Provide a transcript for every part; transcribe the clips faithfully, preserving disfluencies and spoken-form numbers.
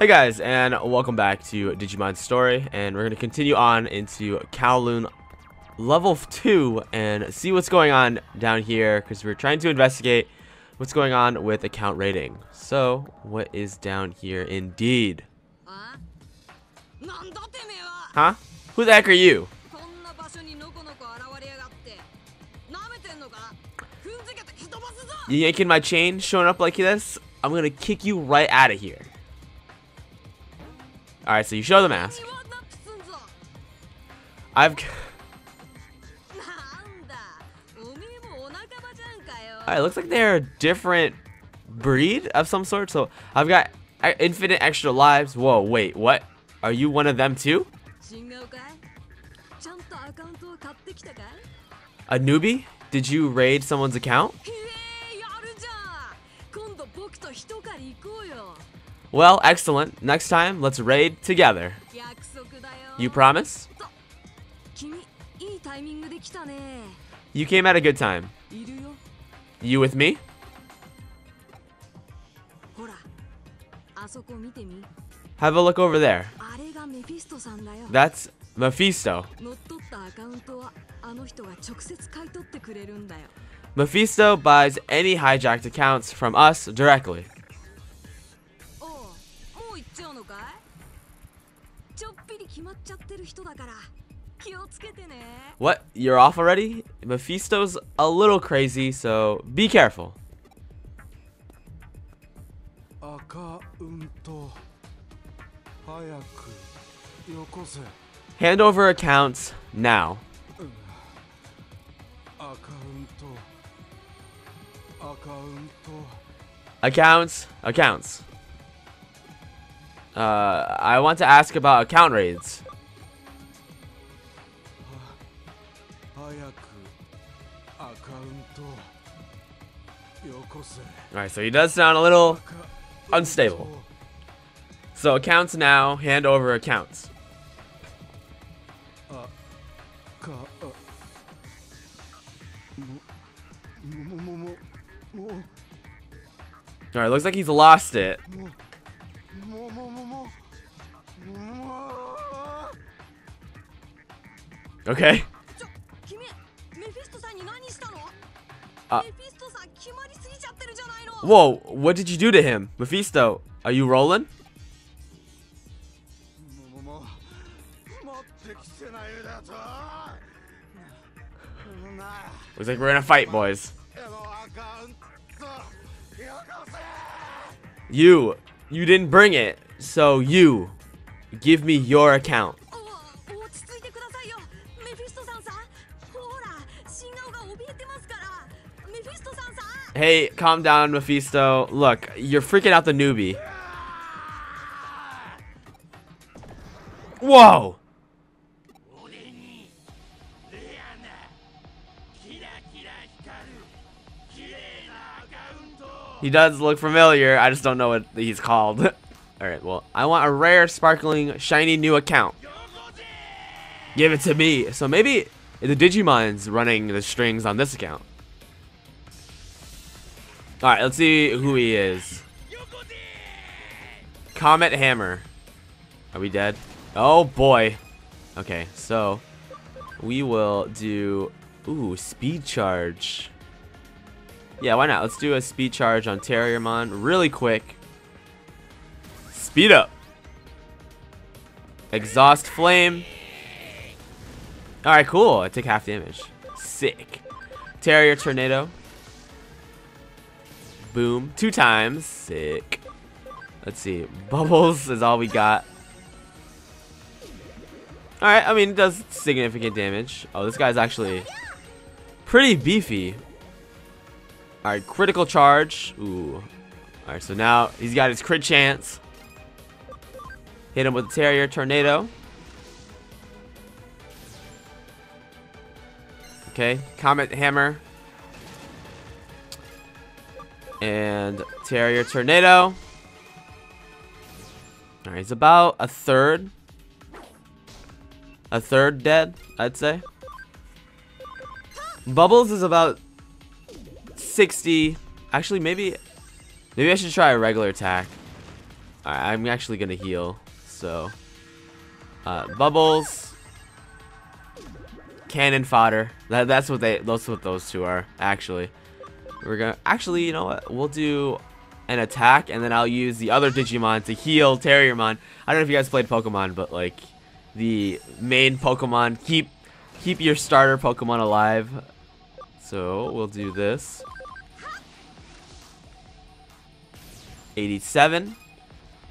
Hey guys, and welcome back to Digimon Story, and we're going to continue on into Kowloon level two and see what's going on down here, because we're trying to investigate what's going on with account rating. So, what is down here indeed? Huh? Who the heck are you? You yanking my chain, showing up like this? I'm going to kick you right out of here. Alright, so you show the mask. I've... Alright, it looks like they're a different breed of some sort. So, I've got infinite extra lives. Whoa, wait, what? Are you one of them too? A newbie? Did you raid someone's account? Well, excellent. Next time, let's raid together. You promise? You came at a good time. You with me? Have a look over there. That's Mephisto. Mephisto buys any hijacked accounts from us directly. What? You're off already? Mephisto's a little crazy, so be careful. Hand over accounts now. Accounts, accounts. Uh, I want to ask about account raids. Alright, so he does sound a little unstable. So accounts now, hand over accounts. Alright, looks like he's lost it. Okay. Uh, whoa, what did you do to him? Mephisto, are you rolling? Looks like we're in a fight, boys. You, you didn't bring it, so you, give me your account. Hey, calm down, Mephisto. Look, you're freaking out the newbie. Whoa! He does look familiar. I just don't know what he's called. Alright, well, I want a rare, sparkling, shiny new account. Give it to me. So maybe the Digimon's running the strings on this account. Alright, let's see who he is. Comet Hammer. Are we dead? Oh boy. Okay, so we will do... Ooh, Speed Charge. Yeah, why not? Let's do a Speed Charge on Terriermon really quick. Speed up. Exhaust Flame. Alright, cool. I took half damage. Sick. Terrier Tornado. Boom. Two times. Sick. Let's see. Bubbles is all we got. Alright, I mean, it does significant damage. Oh, this guy's actually pretty beefy. Alright, critical charge. Ooh. Alright, so now he's got his crit chance. Hit him with the Terrier Tornado. Okay, Comet Hammer. And Terrier Tornado. Alright, it's about a third. A third dead, I'd say. Bubbles is about sixty. Actually, maybe maybe I should try a regular attack. Alright, I'm actually gonna heal, so... Uh, Bubbles... Cannon fodder. That, that's what they. That's what those two are, actually. We're gonna... Actually, you know what? We'll do an attack, and then I'll use the other Digimon to heal Terriermon. I don't know if you guys played Pokemon, but, like... The main Pokemon, keep keep your starter Pokemon alive. So we'll do this. eighty-seven,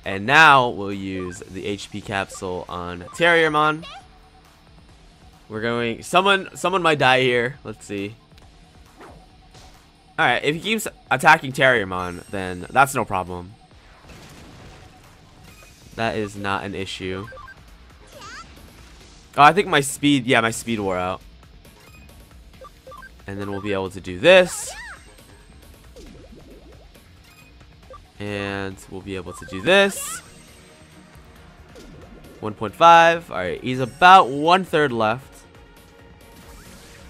and now we'll use the H P capsule on Terriermon. We're going. Someone someone might die here. Let's see. All right, if he keeps attacking Terriermon, then that's no problem. That is not an issue. Oh, I think my speed, yeah, my speed wore out. And then we'll be able to do this. And we'll be able to do this. one point five. Alright, he's about one third left.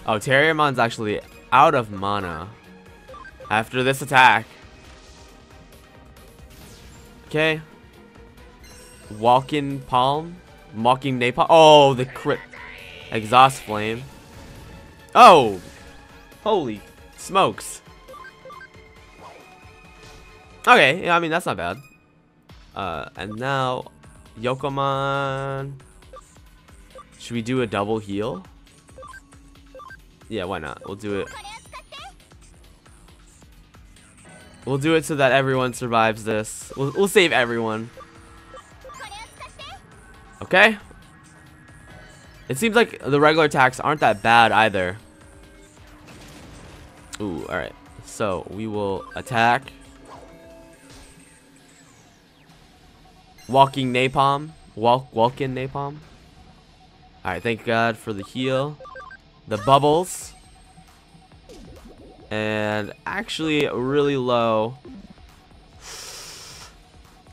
Oh, Terriermon's actually out of mana after this attack. Okay. Walking Palm. Mocking Napalm. Oh, the crit. Exhaust Flame. Oh! Holy smokes. Okay, yeah, I mean, that's not bad. Uh, and now, Yokomon. Should we do a double heal? Yeah, why not? We'll do it. We'll do it so that everyone survives this. We'll, we'll save everyone. Okay. It seems like the regular attacks aren't that bad either. Ooh, alright. So, we will attack. Walking Napalm. Walk, walk in Napalm. Alright, thank God for the heal. The Bubbles. And actually really low.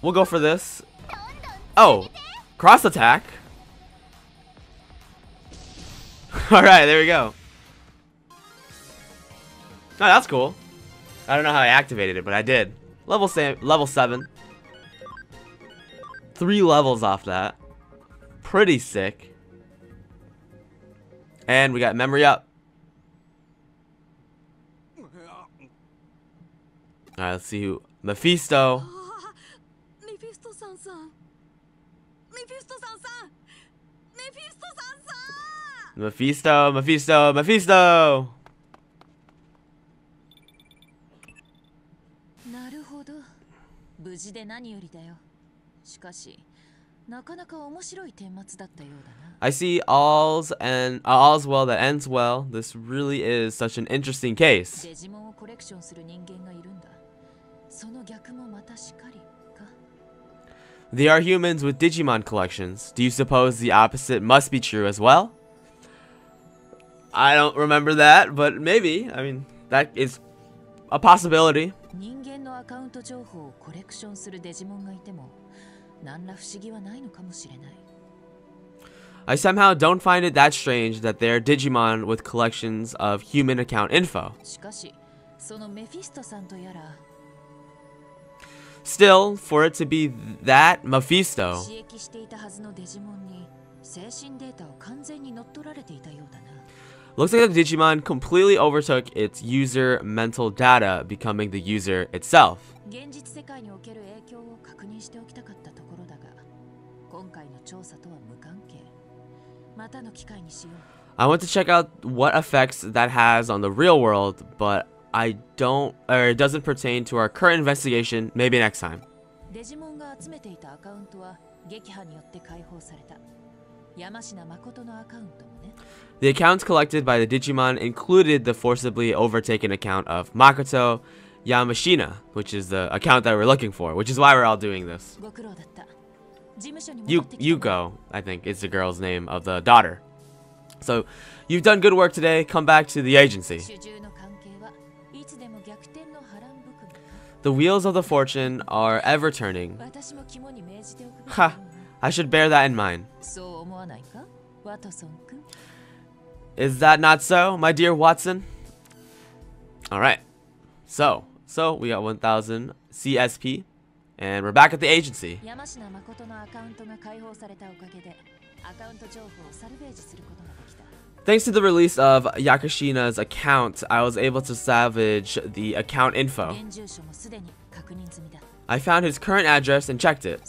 We'll go for this. Oh! Cross attack. Alright, there we go. Oh, that's cool. I don't know how I activated it, but I did. Level seven. Level seven. Three levels off that. Pretty sick. And we got memory up. Alright, let's see who. Mephisto. Mephisto-san-san! Mephisto-san-san! Mephisto, Mephisto, Mephisto! I see all's and uh, all's well that ends well. This really is such an interesting case. They are humans with Digimon collections. Do you suppose the opposite must be true as well? I don't remember that, but maybe. I mean, that is a possibility. I somehow don't find it that strange that they are Digimon with collections of human account info. Still, for it to be that Mephisto. Looks like the Digimon completely overtook its user mental data, becoming the user itself. I want to check out what effects that has on the real world, but I don't, or it doesn't pertain to our current investigation. Maybe next time. The accounts collected by the Digimon included the forcibly overtaken account of Makoto Yamashina, which is the account that we're looking for, which is why we're all doing this. Yuuko, I think, is the girl's name of the daughter. So, you've done good work today. Come back to the agency. The wheels of the fortune are ever turning. Ha! I should bear that in mind. Is that not so, my dear Watson? Alright. So, so we got one thousand C S P. And we're back at the agency. Thanks to the release of Yamashina's account, I was able to salvage the account info. I found his current address and checked it.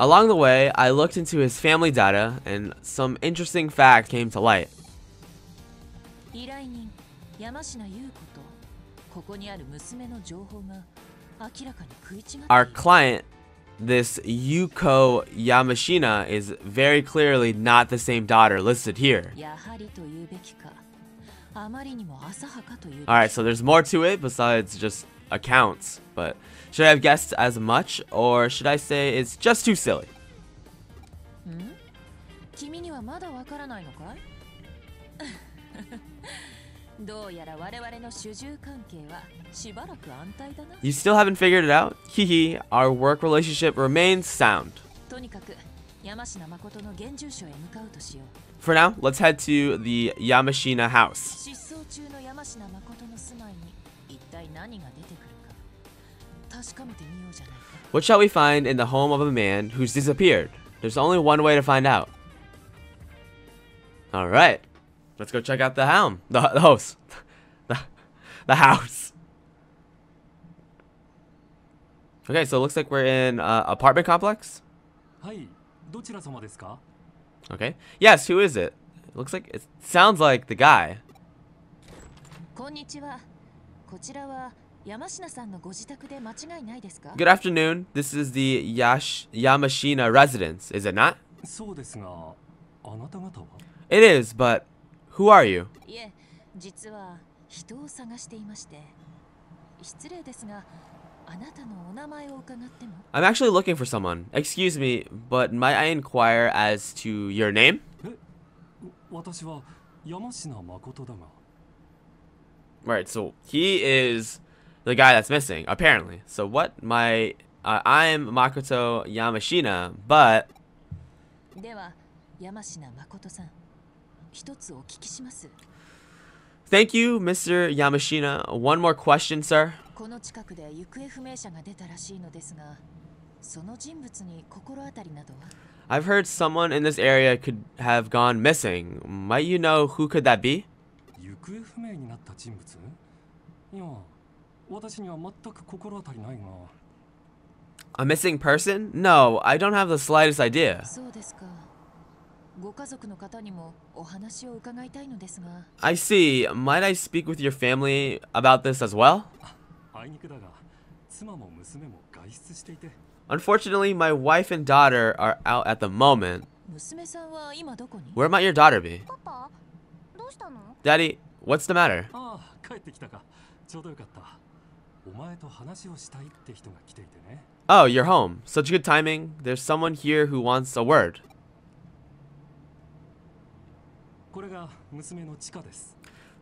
Along the way, I looked into his family data, and some interesting facts came to light. Our client, this Yuuko Yamashina, is very clearly not the same daughter listed here. Alright, so there's more to it besides just accounts, but should I have guessed as much, or should I say it's just too silly? You still haven't figured it out? Hehe, our work relationship remains sound. For now, let's head to the Yamashina house. What shall we find in the home of a man who's disappeared? There's only one way to find out. Alright, let's go check out the home. The, the house. The, the house. Okay, so it looks like we're in an uh, apartment complex. Okay. Yes, who is it? It looks like it sounds like the guy. Good afternoon. This is the Yash Yamashina residence, is it not? It is, but who are you? I'm actually looking for someone. Excuse me, but might I inquire as to your name? Right, so he is the guy that's missing, apparently. So what? My, uh, I'm Makoto Yamashina, but... Thank you, Mister Yamashina. One more question, sir. I've heard someone in this area could have gone missing. Might you know who could that be? A missing person? No, I don't have the slightest idea. I see. Might I speak with your family about this as well? Unfortunately, my wife and daughter are out at the moment. Where might your daughter be? Daddy, what's the matter? Oh, you're home. Such good timing. There's someone here who wants a word.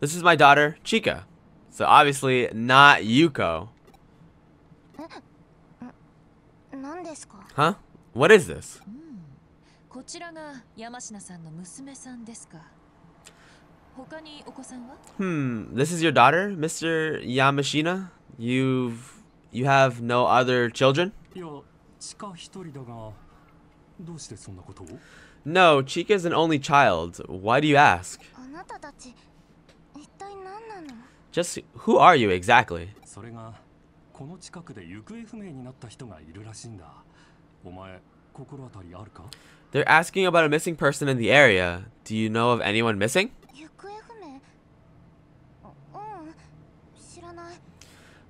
This is my daughter, Chika. So obviously not Yuuko. Huh? What is this? Hmm, this is your daughter, Mister Yamashina? You've... you have no other children? No, Chika is an only child. Why do you ask? Just who are you exactly? They're asking about a missing person in the area. Do you know of anyone missing?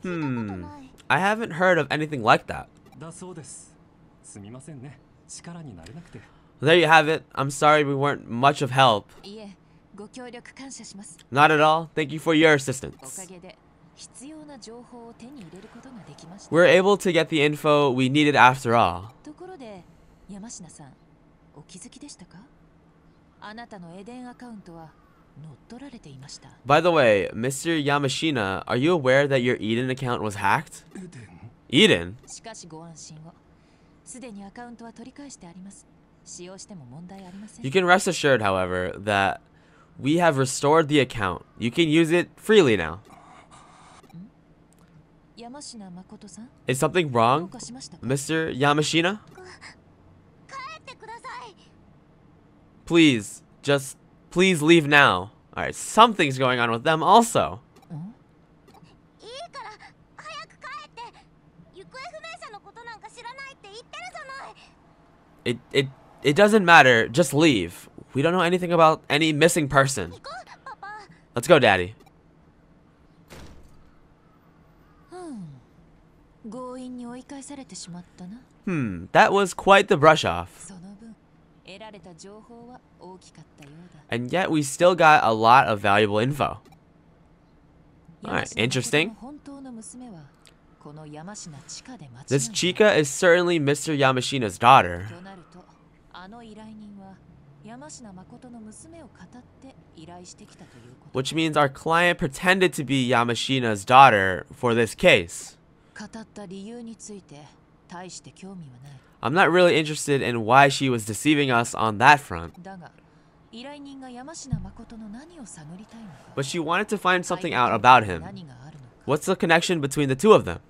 Hmm, I haven't heard of anything like that. There you have it. I'm sorry we weren't much of help. Not at all. Thank you for your assistance. We were able to get the info we needed after all. By the way, Mister Yamashina, are you aware that your Eden account was hacked? Eden? You can rest assured, however, that we have restored the account. You can use it freely now. Is something wrong, Mister Yamashina? Please, just please leave now. Alright, something's going on with them also. It, it, it doesn't matter. Just leave. We don't know anything about any missing person. Let's go, Daddy. Hmm, that was quite the brush off. And yet we still got a lot of valuable info. Alright, interesting. This Chika is certainly Mister Yamashina's daughter. Which means our client pretended to be Yamashina's daughter for this case. I'm not really interested in why she was deceiving us on that front. But she wanted to find something out about him. What's the connection between the two of them?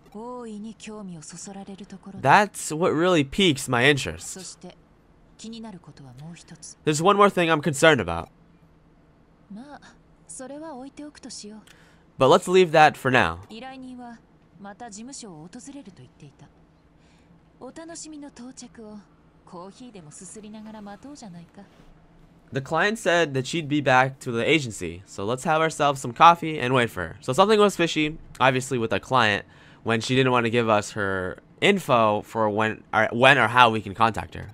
That's what really piques my interest. There's one more thing I'm concerned about. But let's leave that for now. The client said that she'd be back to the agency, so let's have ourselves some coffee and wait for her. So something was fishy, obviously, with our client when she didn't want to give us her info for when or, when or how we can contact her.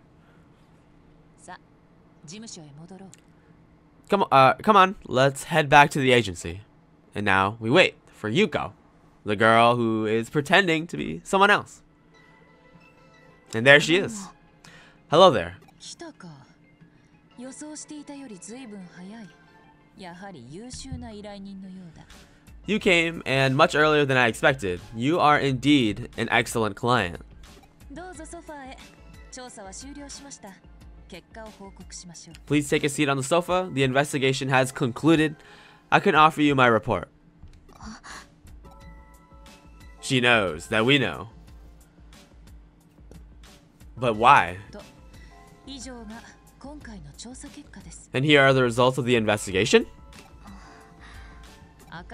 Come, uh, come on, let's head back to the agency. And now we wait for Yuuko, the girl who is pretending to be someone else. And there she is. Hello there. You came, and much earlier than I expected. You are indeed an excellent client. Please take a seat on the sofa. The investigation has concluded. I can offer you my report. She knows that we know. But why? And here are the results of the investigation. A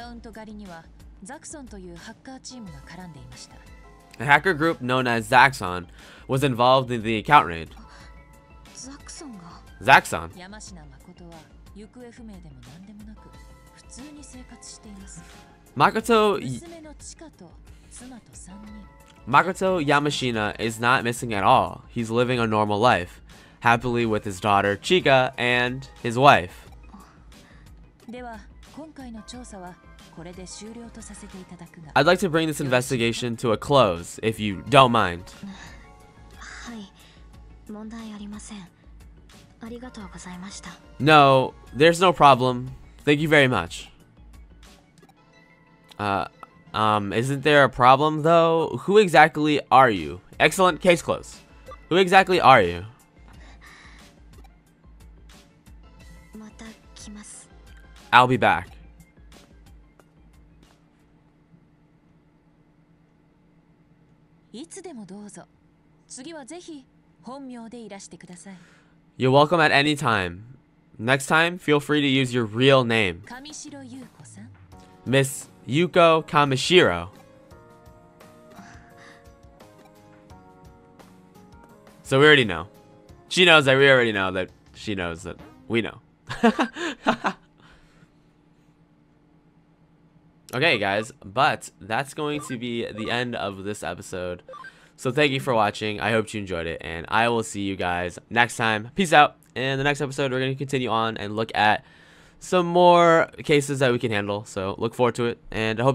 hacker group known as Zaxon was involved in the account raid. Zaxon? Makoto Makoto Yamashina is not missing at all. He's living a normal life, happily with his daughter Chika and his wife. I'd like to bring this investigation to a close, if you don't mind. No, there's no problem. Thank you very much. Uh, um, isn't there a problem though? Who exactly are you? Excellent, case closed. Who exactly are you? I'll be back. You're welcome at any time. Next time, feel free to use your real name. Miss Yuuko Kamishiro. So we already know. She knows that we already know that she knows that we know. Okay, guys, but that's going to be the end of this episode. So thank you for watching. I hope you enjoyed it, and I will see you guys next time. Peace out. In the next episode, we're going to continue on and look at some more cases that we can handle. So look forward to it, and I hope